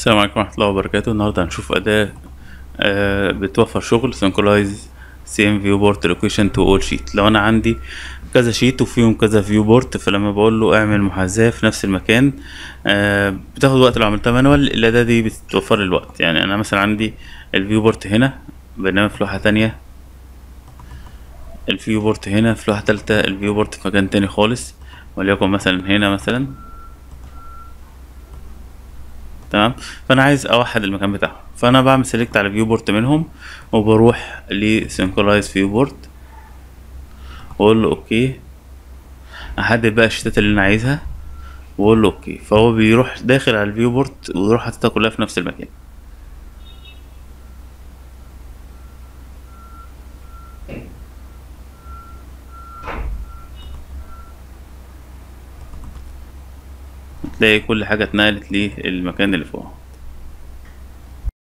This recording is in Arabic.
السلام عليكم ورحمة الله وبركاته. النهاردة هنشوف أداة بتوفر شغل Synchronize CM Viewport Location to All Sheet. لو أنا عندي كذا شيت وفيهم كذا viewport، فلما بقول له اعمل محاذاة في نفس المكان بتاخد وقت. لو عملتها مانوال الأداة دي بتوفر الوقت. يعني أنا مثلا عندي الviewport هنا، بينما في لوحة تانية الviewport، هنا في لوحة تالتة الviewport في مكان تاني خالص، وليكن مثلا هنا مثلا. تمام، فانا عايز اوحد المكان بتاعهم، فانا بعمل سيلكت على فيو بورت منهم وبروح لسينكرايز فيو بورت واقول له اوكي. احدد بقى الشتات اللي انا عايزها واقول له اوكي، فهو بيروح داخل على الفيو بورت ويروح حاططها كلها في نفس المكان. تلاقي كل حاجة اتنقلت للمكان اللي فوقها.